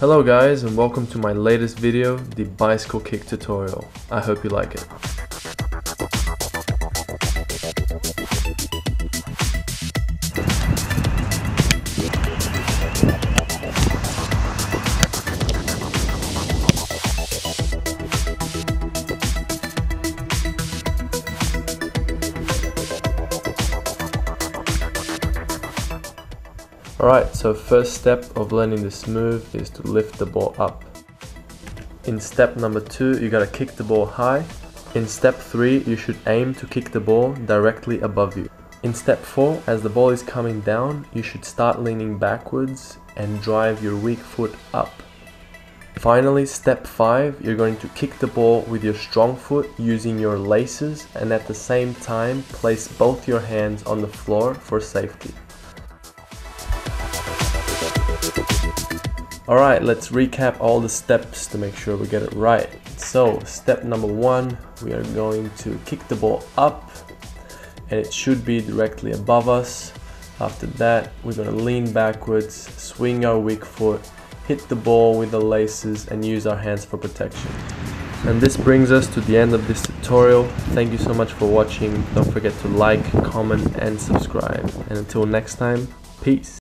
Hello guys, and welcome to my latest video, the bicycle kick tutorial. I hope you like it. Alright, so first step of learning this move is to lift the ball up. In step number 2, you gotta kick the ball high. In step 3, you should aim to kick the ball directly above you. In step 4, as the ball is coming down, you should start leaning backwards and drive your weak foot up. Finally, step 5, you're going to kick the ball with your strong foot using your laces, and at the same time, place both your hands on the floor for safety. Alright, let's recap all the steps to make sure we get it right. So, step number 1, we are going to kick the ball up and it should be directly above us. After that, we're going to lean backwards, swing our weak foot, hit the ball with the laces and use our hands for protection. And this brings us to the end of this tutorial. Thank you so much for watching. Don't forget to like, comment and subscribe. And until next time, peace.